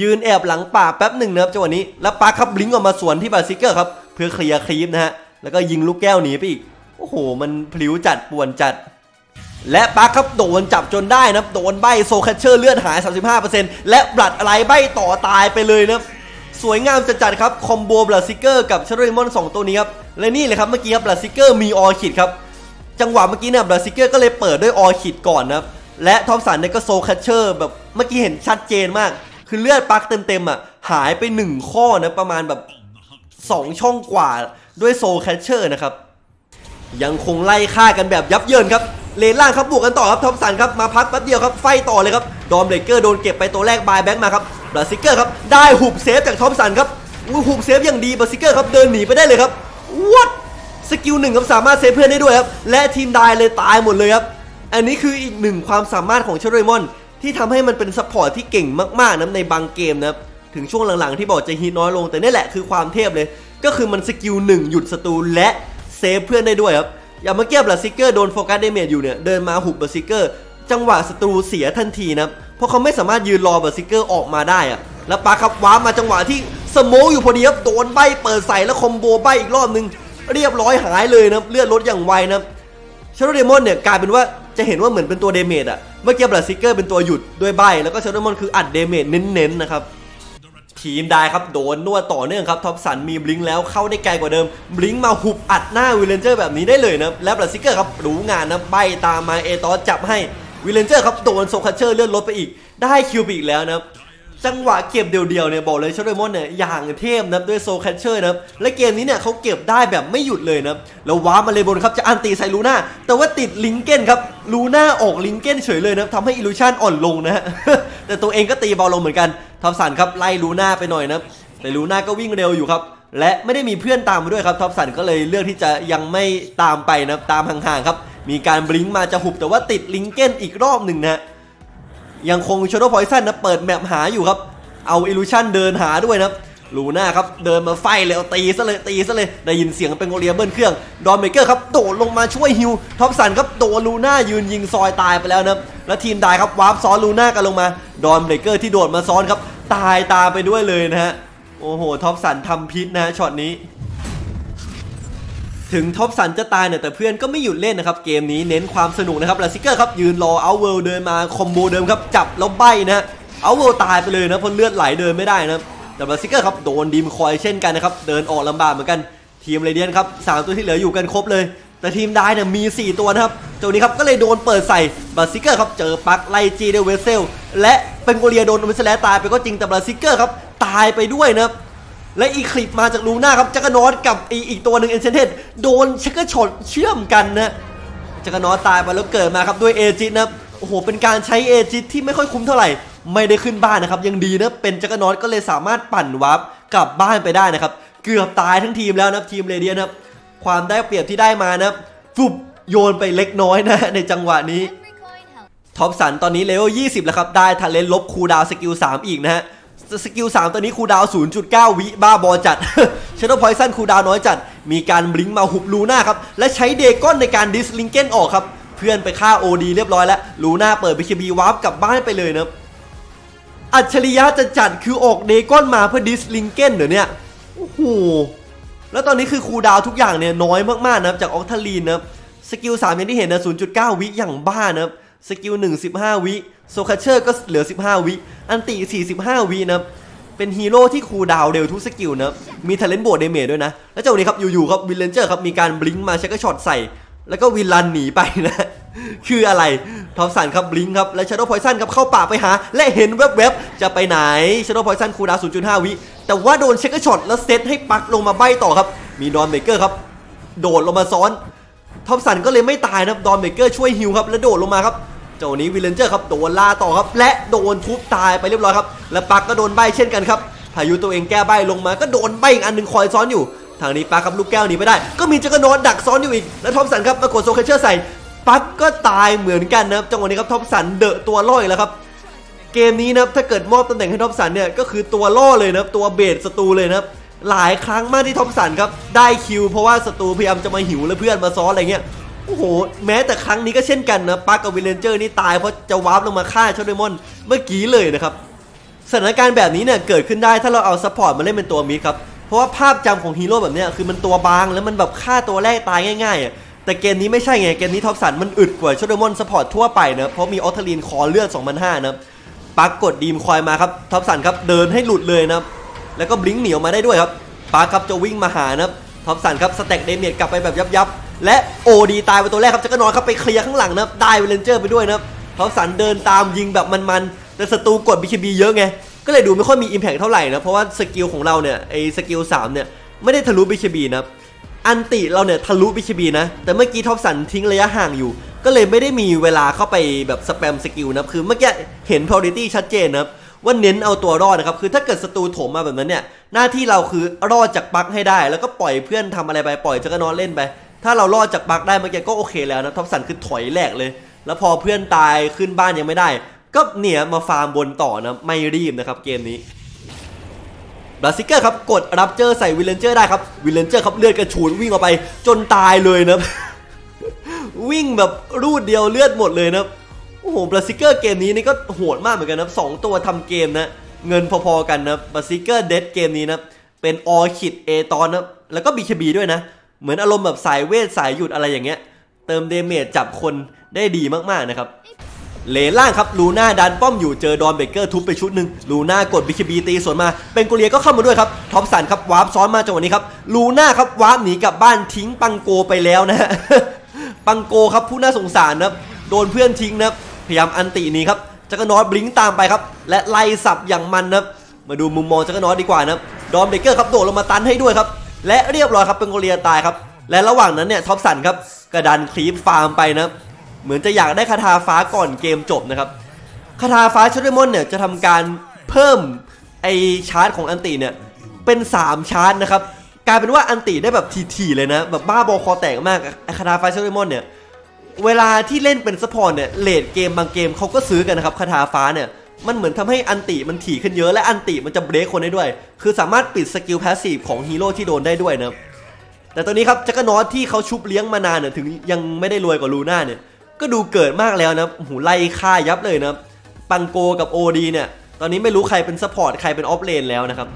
ยืนแอบหลังป่าแป๊บหนึ่งนะครับจังหวะนี้แล้วปาครับบลิงออกมาสวนที่บาซิเกอร์ครับเพื่อเคลียร์ครีปนะฮะแล้วก็ยิงลูกแก้วหนีไปอีกโอ้โหมันพลิ้วจัดป่วนจัดและปาครับโดนจับจนได้นะโดนใบโซคัชเชอร์เลือดหาย 35% และบลัดอะไรใบต่อตายไปเลยนะสวยงามจัดๆครับคอมโบบลัดซิเกอร์กับชาร์โดเดมอน2ตัวนี้ครับและนี่เลยครับเมื่อกี้ครับบลัดซิเกอร์มีออคิดครับจังหวะเมื่อกี้เนี่ยบลัดซิเกอร์ก็เลยเปิดด้วยออคิดก่อนนะและทอมสันเนี่ยก็โซคัชเชอร์แบบเมื่อกี้เห็นชัดเจนมากคือเลือดปักเต็มๆอ่ะหายไป1ข้อนะประมาณแบบ2ช่องกว่าด้วยโซคัชเชอร์นะครับยังคงไล่ฆ่ากันแบบยับเยินครับเลนล่างครับบวกกันต่อครับทอมสันครับมาพักแป๊บเดียวครับไฟต่อเลยครับดอมเบรกเกอร์โดนเก็บไปตัวแรกบายแบ็กมาครับบลัดซิเกอร์ครับได้หุบเซฟจากทอมสันครับหุบเซฟอย่างดีบลัดซิเกอร์ครับเดินหนีไปได้เลยครับวัดสกิลหนึ่งครับสามารถเซฟเพื่อนได้ด้วยครับและทีมได้เลยตายหมดเลยครับอันนี้คืออีกหนึ่งความสามารถของชาโดเดมอนที่ทำให้มันเป็นซัพพอร์ตที่เก่งมากๆนะในบางเกมนะถึงช่วงหลังๆที่บอกจะฮีน้อยลงแต่นี่แหละคือความเทพเลยก็คือมันสกิล1หยุดศัตรูและเซฟเพื่อนได้ด้วยครับอย่างเมื่อกี้บลัดซิเกอร์โดนโฟกัสเดเมจอยู่เนี่ยเดินมาหุบบลัดซิเกอร์จังหวะศัตรูเสียทันทีนะเพราะเขาไม่สามารถยืนรอบลัดซิเกอร์ออกมาได้อะแล้วปาครับว้ามาจังหวะที่สโมกอยู่พอดีครับโดนใบเปิดใส่แล้วคอมโบใบอีกรอบนึงเรียบร้อยหายเลยนะเลือดลดอย่างไวนะชาโดเดมอนเนี่ยกลายเป็นว่าจะเห็นว่าเหมือนเป็นตัวเดเมจอะเมื่อกี้บลัดซิเกอร์เป็นตัวหยุดด้วยใบแล้วก็ชาโดเดมอนคืออัดเดเมจเน้นๆนะครับทีมได้ครับโดนนวดต่อเนื่องครับทอมสันมีบลิงแล้วเข้าได้ไกลกว่าเดิมบลิงมาหุบอัดหน้าวิลเลนเจอร์แบบนี้ได้เลยนะแล้วบลัดซิเกอร์ครับรู้งานนะใบตามมาเอตอสจับให้วิลเลนเจอร์ครับโดนโซคัชเชอร์เลื่อนรถไปอีกได้คิวไปอีกแล้วนะจังหวะเก็บเดียวๆเนี่ยบอกเลยชาโดเดมอนเนี่ยอย่างเทพนะด้วยโซคัชเชอร์นะและเกมนี้เนี่ยเขาเก็บได้แบบไม่หยุดเลยนะแล้วว้ามาเลยบนครับจะอันตีใส่ลูน่าแต่ว่าติดลิงเก้นครับลูน่าออกลิงเก้นเฉยเลยนะทำให้อิลลูชันอ่อนลงนะฮะแต่ตัวเองก็ตีเบาลงเหมือนกันทอมสันครับไล่ลูน่าไปหน่อยนะแต่ลูน่าก็วิ่งเร็วอยู่ครับและไม่ได้มีเพื่อนตามมาด้วยครับทอมสันก็เลยเลือกที่จะยังไม่ตามไปนะตามห่างๆครับมีการบลิงมาจะหุบแต่ว่าติดลิงเก้นอีกรอบหนึ่งนะยังคง Shadow Poison นะเปิดแมปหาอยู่ครับเอาอิลลูชันเดินหาด้วยนะลูน่าครับเดินมาไฟเลยเอาตีซะเลยได้ยินเสียงเป็นโอเลียเบิ้ลเครื่องดอมเบรกเกอร์ครับโดดลงมาช่วยฮิวทอมสันครับโดนลูน่ายืนยิงซอยตายไปแล้วนะแล้วทีมได้ครับวาร์ปซ้อนลูน่ากันลงมาดอมเบรกเกอร์ที่โดดมาซ้อนครับตายตามไปด้วยเลยนะฮะโอ้โหทอมสันทำพิษนะช็อตนี้ถึงทอมสันจะตายเนี่ยแต่เพื่อนก็ไม่หยุดเล่นนะครับเกมนี้เน้นความสนุกนะครับบลัดซิเกอร์ครับยืนรอเอาเวิลด์เดินมาคอมโบเดิมครับจับแล้วใบนะเอาเวิลด์ตายไปเลยนะเพราะเลือดไหลเดินไม่ได้นะแต่บลัดซิเกอร์ครับโดนดีมคอยเช่นกันนะครับเดินออกลำบากเหมือนกันทีมเรเดียนครับ3ตัวที่เหลืออยู่กันครบเลยแต่ทีมได้เนี่ยมี4ตัวนะครับตัวนี้ครับก็เลยโดนเปิดใส่บลัดซิเกอร์ครับเจอปักไลจีเดเวเซลและเป็นโกเลียโดนวิสแลตายไปก็จริงแต่บลัดซิเกอร์ครับตายไปด้วยนะและอีคลิปมาจากลูน่าครับจักรนอตกับอีกตัวหนึ่งเอ็นเชนเทดโดนชักกระชดเชื่อมกันนะจักรนอตตายไปแล้วเกิดมาครับด้วยเอจิตนะโอ้โหเป็นการใช้เอจิตที่ไม่ค่อยคุ้มเท่าไหร่ไม่ได้ขึ้นบ้านนะครับยังดีนะเป็นจักรนอตก็เลยสามารถปั่นวาร์ปกลับบ้านไปได้นะครับเกือบตายทั้งทีมแล้วนะทีมเรเดียนนะความได้เปรียบที่ได้มานะฟุบโยนไปเล็กน้อยนะในจังหวะนี้ท็อปสันตอนนี้เลเวล20แล้วครับได้ทะเลลบคูดาวสกิล3อีกนะฮะสกิล3ตัวนี้คูดาว 0.9 วิบ้าบอจัด Shadow Poison คูดาวน้อยจัดมีการบลิงมาหุบลูน่าครับและใช้เดก้อนในการดิสลิงเก้นออกครับเพื่อนไปฆ่า OD เรียบร้อยแล้วลูน่าเปิด BKB วาร์ปกลับบ้านไปเลยนะอัจฉริยะจะจัดคือออกเดก้อนมาเพื่อดิสลิงเก้นเดี๋ยวนี้โอ้โหแล้วตอนนี้คือคูดาวทุกอย่างเนี่ยน้อยมากๆนะจากออกทารีนนะสกิล3อย่างที่เห็นนะ 0.9 วิอย่างบ้านะสกิล1 15 วิโซคัชเชอร์ก็เหลือ15 วิอันติ45 วินะเป็นฮีโร่ที่คูลดาวน์เร็วทุกสกิลนะมีทาเลนต์บวกเดเมจด้วยนะแล้วเจ้านี้ครับอยู่ๆครับวิลเลนเจอร์ครับมีการบลิงมาชักกระชอตใส่แล้วก็วิลลันหนีไปนะคืออะไรทอมสันครับบลิงครับและชาโดว์พอยซันครับเข้าป่าไปหาและเห็นแวบๆจะไปไหนชาโดว์พอยซันคูลดาวน์ 0.5 วิแต่ว่าโดนชักกระชอตแล้วเซตให้ปักลงมาใบต่อครับมีดอนเบเกอร์ครับโดดลงมาซ้อนทอมสันก็เลยไม่ตายนะดอนเบเกอร์ช่วยฮิลครับแล้วโดดลงมาครับเจ้านี้วิลเลนเจอร์ครับโดนล่าต่อครับและโดนทุบตายไปเรียบร้อยครับและปักก็โดนใบเช่นกันครับพายุตัวเองแก้ใบลงมาก็โดนใบอีกอันหนึ่งคอยซ้อนอยู่ทางนี้ปักครับลูกแก้วหนีไม่ได้ก็มีจักรนอนดักซ้อนอยู่อีกและทอมสันครับมากดโซคัชเชอร์ใส่ปักก็ตายเหมือนกันนะครับจังหวะนี้ครับทอมสันเดอะตัวล่ออีกแล้วครับเกมนี้นะครับถ้าเกิดมอบตำแหน่งให้ทอมสันเนี่ยก็คือตัวล่อเลยนะครับตัวเบสศัตรูเลยนะครับหลายครั้งมากที่ทอมสันครับได้คิวเพราะว่าศัตรูพยายามจะมาหิวและเพื่อนมาซ้อนอะไรเงี้ย โอ้โหแม้แต่ครั้งนี้ก็เช่นกันนะปาร์คกับวิลเลนเจอร์นี่ตายเพราะจะวาร์ปลงมาฆ่าชาโดว์เดมอนเมื่อกี้เลยนะครับสถานการณ์แบบนี้เนี่ยเกิดขึ้นได้ถ้าเราเอาซัพพอร์ตมาเล่นเป็นตัวมิดครับเพราะว่าภาพจำของฮีโร่แบบนี้คือมันตัวบางแล้วมันแบบฆ่าตัวแรกตายง่ายๆแต่เกมนี้ไม่ใช่ไงเกมนี้ท็อปสันมันอึดกว่าชาโดว์เดมอนซัพพอร์ตทั่วไปนะเพราะมีออเทอรีนคอเลือด 2,500 นะปาร์คกดดีมคอยมาครับท็อปสันครับเดินให้หลุดเลยนะแล้วก็บลิงก์เหนียวมาได้ด้วยครับปาร์คครับจะวิ่งมาหานะท็อปสันครับสแต็กเดเมจกลับไปแบบยับๆและโอดีตายไปตัวแรกครับจักรนอนครับไปเคลียร์ข้างหลังนะได้เวเลนเจอร์ไปด้วยนะท็อปสันเดินตามยิงแบบมันๆแต่ศัตรูกด BKB เยอะไงก็เลยดูไม่ค่อยมี Impact เท่าไหร่นะเพราะว่าสกิลของเราเนี่ยไอสกิล3เนี่ยไม่ได้ทะลุ BKB นะอันติเราเนี่ยทะลุ BKB นะแต่เมื่อกี้ท็อปสันทิ้งระยะห่างอยู่ก็เลยไม่ได้มีเวลาเข้าไปแบบสแปมสกิลนะคือเมื่อกี้เห็น priority ชัดเจนนะว่าเน้นเอาตัวรอดนะครับคือถ้าเกิดศัตรูโถมมาแบบนั้นเนี่ยหน้าที่เราคือรอดจากบั๊กให้ได้แล้วก็ปล่อยเพื่อนทำอะไรไปปล่อยจักรนอนเล่นไปถ้าเรารอดจากบั๊กได้เมื่อกี้ก็โอเคแล้วนะท็อปสันคือถอยแหลกเลยแล้วพอเพื่อนตายขึ้นบ้านยังไม่ได้ก็เนี่ยมาฟาร์มบนต่อนะไม่รีบนะครับเกมนี้บลัสซิเกอร์ครับกดรับเจอใส่วิลเลนเจอร์ได้ครับวิลเลนเจอร์ครับเลือดกระฉูนวิ่งออกไปจนตายเลยนะ วิ่งแบบรูดเดียวเลือดหมดเลยนะโอ้โหบลัสซิเกอร์เกมนี้นี่ก็โหดมากเหมือนกันนะ2ตัวทำเกมนะเงินพอๆกันนะบลัสซิเกอร์เดดเกมนี้นะเป็นออคิดเอตอนนะแล้วก็บีเคบีด้วยนะเหมือนอารมณ์แบบสายเวทสายหยุดอะไรอย่างเงี้ยเติมเดเมจจับคนได้ดีมากๆนะครับเลนล่างครับลูน่าดันป้อมอยู่เจอดอนเบเกอร์ทุบไปชุดหนึ่งลูน่ากด BKB ตีสวนมาเป็นกุเลียก็เข้ามาด้วยครับท็อปสันครับวาร์ปซ้อนมาจังหวะนี้ครับลูน่าครับวาร์ปหนีกลับบ้านทิ้งปังโกไปแล้วนะฮะ ปังโกครับผู้น่าสงสารนะโดนเพื่อนทิ้งนะพยายามอันตินี้ครับจักรนอตบลิงตามไปครับและไล่สับอย่างมันนะมาดูมุมมองจักรนอตดีกว่านะดอนเบเกอร์ครับโดดลงมาตันให้ด้วยครับและเรียบร้อยครับเป็นโกเลียตายครับและระหว่างนั้นเนี่ยท็อปสันครับกระดันคลีปฟาร์มไปนะเหมือนจะอยากได้คาถาฟ้าก่อนเกมจบนะครับคาถาฟ้าชาโดว์เดมอนเนี่ยจะทำการเพิ่มไอชาร์จของอันติเนี่ยเป็น3ชาร์จนะครับกลายเป็นว่าอันติได้แบบทีๆเลยนะแบบบ้าบอคอแตกมากคาถาฟ้าชาโดว์เดมอนเนี่ยเวลาที่เล่นเป็นซัพพอร์ตเนี่ยเลดเกมบางเกมเขาก็ซื้อกันนะครับคาถาฟ้าเนี่ยมันเหมือนทำให้อันติมันถี่ขึ้นเยอะและอันติมันจะเบรคคนได้ด้วยคือสามารถปิดสกิลแพสซีฟของฮีโร่ที่โดนได้ด้วยนะแต่ตอนนี้ครับจักรนอตที่เขาชุบเลี้ยงมานานเนี่ยถึงยังไม่ได้รวยกว่าลูน่าเนี่ยก็ดูเกิดมากแล้วนะหูไล่ฆ่ายับเลยนะปังโกกับ OD เนี่ยตอนนี้ไม่รู้ใครเป็นซัพพอร์ตใครเป็นออฟเลนแล้วนะครั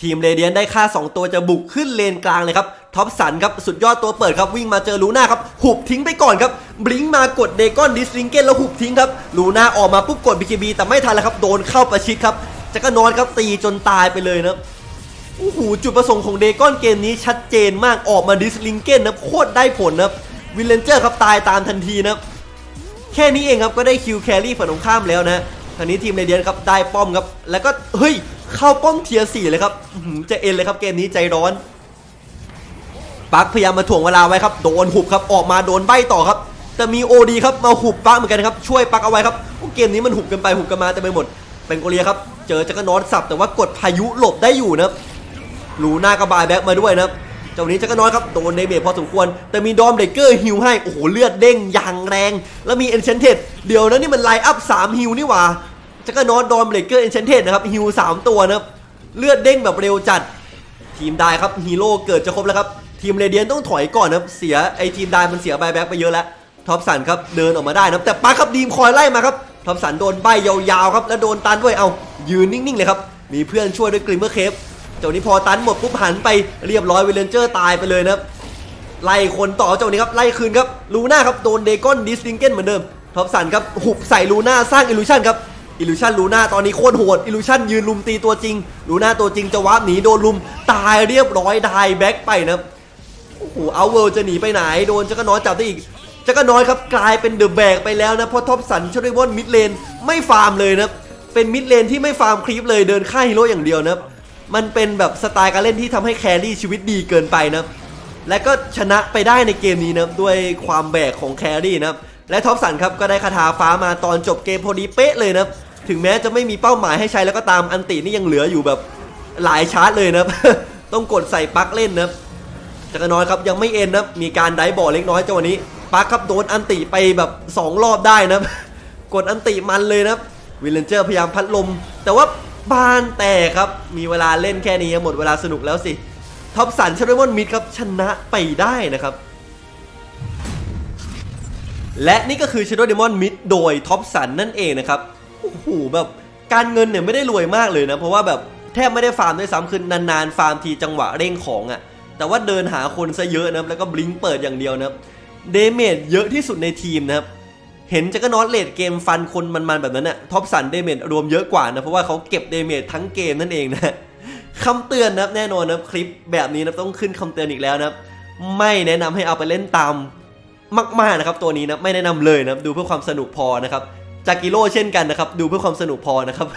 บทีมเรเดียนได้ฆ่า2ตัวจะบุกขึ้นเลนกลางเลยครับท็อปสันครับสุดยอดตัวเปิดครับวิ่งมาเจอลูน่าครับหุบทิ้งไปก่อนครับบลิงมากดเดกอนดิสลิงเก้นแล้วหุบทิ้งครับลูน่าออกมาปุ๊บกด BKB แต่ไม่ทันแล้วครับโดนเข้าประชิดครับจักรนอตครับตีจนตายไปเลยนะโอ้โหจุดประสงค์ของเดกอนเกมนี้ชัดเจนมากออกมาดิสลิงเก้นนะโคตรได้ผลนะวิลเลนเจอร์ครับตายตามทันทีนะแค่นี้เองครับก็ได้คิวแครี่ฝั่งตรงข้ามแล้วนะคราวนี้ทีมเรเดียนครับได้ป้อมครับแล้วก็เฮ้ยเข้าป้อมเทียร์4เลยครับจะเอ็นเลยครับเกมนี้ใจร้อนปักพยายามมาถ่วงเวลาไว้ครับโดนหุบครับออกมาโดนใบต่อครับแต่มีโอดีครับมาหุบปักเหมือนกันครับช่วยปักเอาไว้ครับเกมนี้มันหุบกันไปหุบกันมาแต่ไม่หมดเป็นโกเลียครับเจอจักรนอตสับแต่ว่ากดพายุหลบได้อยู่นะลูน่ากระบายแบ็กมาด้วยนะเจ้านี้จักรนอตครับโดนในเบรพอสมควรแต่มีดอมเบเกอร์ฮิวให้โอ้โหเลือดเด้งอย่างแรงแล้วมีเอนเชนเทดเดี๋ยวนะนี่มันไลน์อัพ3ฮิวนี่หว่าจักรนอตดอมเบเกอร์เอนเชนเทดนะครับฮิว3ตัวนะเลือดเด้งแบบเร็วจัดทีมได้ครับฮีโร่เกิดจะครบแล้วครับทีมเรเดียนต้องถอยก่อนนะเสียไอทีมได้มันเสียบายแบ็กไปเยอะแล้วท็อปสันครับเดินออกมาได้นะแต่ปาครับดีมคอยไล่มาครับท็อปสันโดนใบยาวๆครับแล้วโดนตันด้วยเอายืนนิ่งๆเลยครับมีเพื่อนช่วยด้วยกริมเมอร์เคฟเจ้านี้พอตันหมดปุ๊บหันไปเรียบร้อยวิลเลนเจอร์ตายไปเลยนะไล่คนต่อเจ้านี้ครับไล่คืนครับลูน่าครับโดนเดกอนดิสลิงเก้นเหมือนเดิมท็อปสันครับหุบใส่ลูน่าสร้างอิลลูชันครับอิลลูชันลูน่าตอนนี้โคตรโหดอิลลูชันยืนลุมตีตัวจริงลูน่าตัวจริงจะวาร์ปหนีโดนลุมตายเรียบร้อยไดแบ็กไปนะโอ้โหเอาเวิลด์จะหนีไปไหนโดนจักรนอตจับได้อีกจักรนอตครับกลายเป็นเดอะแบกไปแล้วนะเพราะท็อปสันชาโดว์เดมอนมิดเลนไม่ฟาร์มเลยนะเป็นมิดเลนที่ไม่ฟาร์มคลิปเลยเดินฆ่าฮีโร่อย่างเดียวนะมันเป็นแบบสไตล์การเล่นที่ทำให้แครี่ชีวิตดีเกินไปนะและก็ชนะไปได้ในเกมนี้นะด้วยความแบกของแครี่นะและท็อปสันครับก็ได้คาถาฟ้ามาตอนจบเกมพอดีเป๊ะเลยนะถึงแม้จะไม่มีเป้าหมายให้ใช้แล้วก็ตามอันตินี่ยังเหลืออยู่แบบหลายชาร์จเลยนะ ต้องกดใส่ปักเล่นนะจักรนอตครับยังไม่เอ็นนะมีการไดฟ์บ่อเล็กน้อยจังหวะนี้ปักครับโดนอันติไปแบบ2รอบได้นะ กดอันติมันเลยนะวิลเลนเจอร์พยายามพัดลมแต่ว่าบ้านแต่ครับมีเวลาเล่นแค่นี้หมดเวลาสนุกแล้วสิท็อปสันชาโดว์เดมอนมิดครับชนะไปได้นะครับ และนี่ก็คือ Shadow Demon Mid โดยท็อปสันนั่นเองนะครับโอ้โหแบบการเงินเนี่ยไม่ได้รวยมากเลยนะเพราะว่าแบบแทบไม่ได้ฟาร์มด้วยซ้ำคือนานๆฟาร์มทีจังหวะเร่งของอ่ะแต่ว่าเดินหาคนซะเยอะนะแล้วก็บลิงเปิดอย่างเดียวนะเดเมจเยอะที่สุดในทีมนะครับเห็นจะก็นอตเลดเกมฟันคนมันๆแบบนั้นน่ะท็อปสันเดเมจรวมเยอะกว่านะเพราะว่าเขาเก็บเดเมจทั้งเกมนั่นเองนะคำเตือนนะแน่นอนนะคลิปแบบนี้นะต้องขึ้นคำเตือนอีกแล้วนะไม่แนะนำให้เอาไปเล่นตามมากๆนะครับตัวนี้นะไม่แนะนำเลยนะดูเพื่อความสนุกพอนะครับจากิโร่เช่นกันนะครับดูเพื่อความสนุกพอนะครับ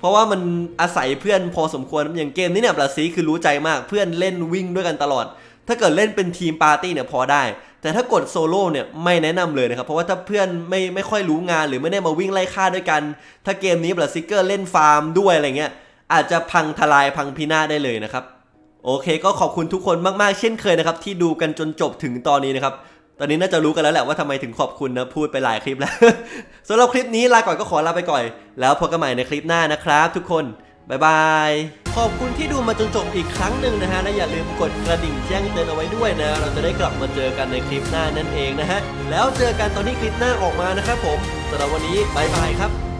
เพราะว่ามันอาศัยเพื่อนพอสมควรอย่างเกมนี้เนี่ยบราซีคือรู้ใจมากเพื่อนเล่นวิ่งด้วยกันตลอดถ้าเกิดเล่นเป็นทีมปาร์ตี้เนี่ยพอได้แต่ถ้ากดโซโล่เนี่ยไม่แนะนำเลยนะครับเพราะว่าถ้าเพื่อนไม่ค่อยรู้งานหรือไม่ได้มาวิ่งไล่ฆ่าด้วยกันถ้าเกมนี้บราซิเกอร์เล่นฟาร์มด้วยอะไรเงี้ยอาจจะพังทลายพังพินาศได้เลยนะครับโอเคก็ขอบคุณทุกคนมากๆเช่นเคยนะครับที่ดูกันจนจบถึงตอนนี้นะครับตอนนี้น่าจะรู้กันแล้วแหละว่าทำไมถึงขอบคุณนะพูดไปหลายคลิปแล้วสำหรับคลิปนี้ลาก่อนก็ขอลาไปก่อนแล้วพบกันใหม่ในคลิปหน้านะครับทุกคนบ๊ายบายขอบคุณที่ดูมาจนจบอีกครั้งหนึ่งนะฮะและอย่าลืมกดกระดิ่งแจ้งเตือนเอาไว้ด้วยนะเราจะได้กลับมาเจอกันในคลิปหน้านั่นเองนะฮะแล้วเจอกันตอนที่คลิปหน้าออกมานะครับผมสำหรับวันนี้บ๊ายบายครับ